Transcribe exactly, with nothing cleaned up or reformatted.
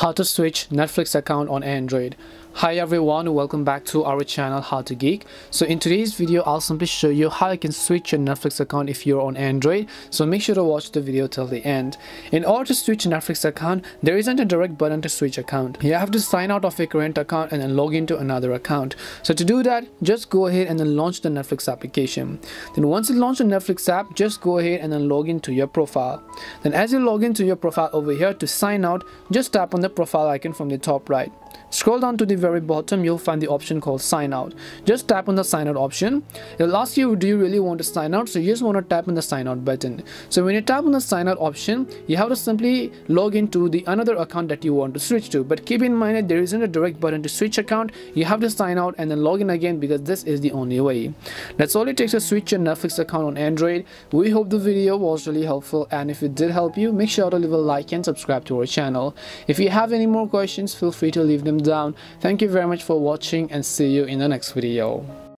How to switch Netflix account on Android. Hi everyone, welcome back to our channel How to Geek. So in today's video, I'll simply show you how you can switch your Netflix account if you're on Android. So make sure to watch the video till the end. In order to switch Netflix account, there isn't a direct button to switch account. You have to sign out of your current account and then log into another account. So to do that, just go ahead and then launch the Netflix application. Then once you launch the Netflix app, just go ahead and then log into your profile. Then as you log into your profile over here to sign out, just tap on the profile icon from the top right. Scroll down to the very bottom, you'll find the option called sign out. Just tap on the sign out option. It'll ask you, do you really want to sign out? So you just want to tap on the sign out button. So when you tap on the sign out option, you have to simply log into the another account that you want to switch to. But keep in mind that there isn't a direct button to switch account. You have to sign out and then log in again, because this is the only way. That's all it takes to switch your Netflix account on Android. We hope the video was really helpful, and if it did help you, make sure to leave a like and subscribe to our channel. If you have any more questions, feel free to leave them down. Thank you very much for watching, and see you in the next video.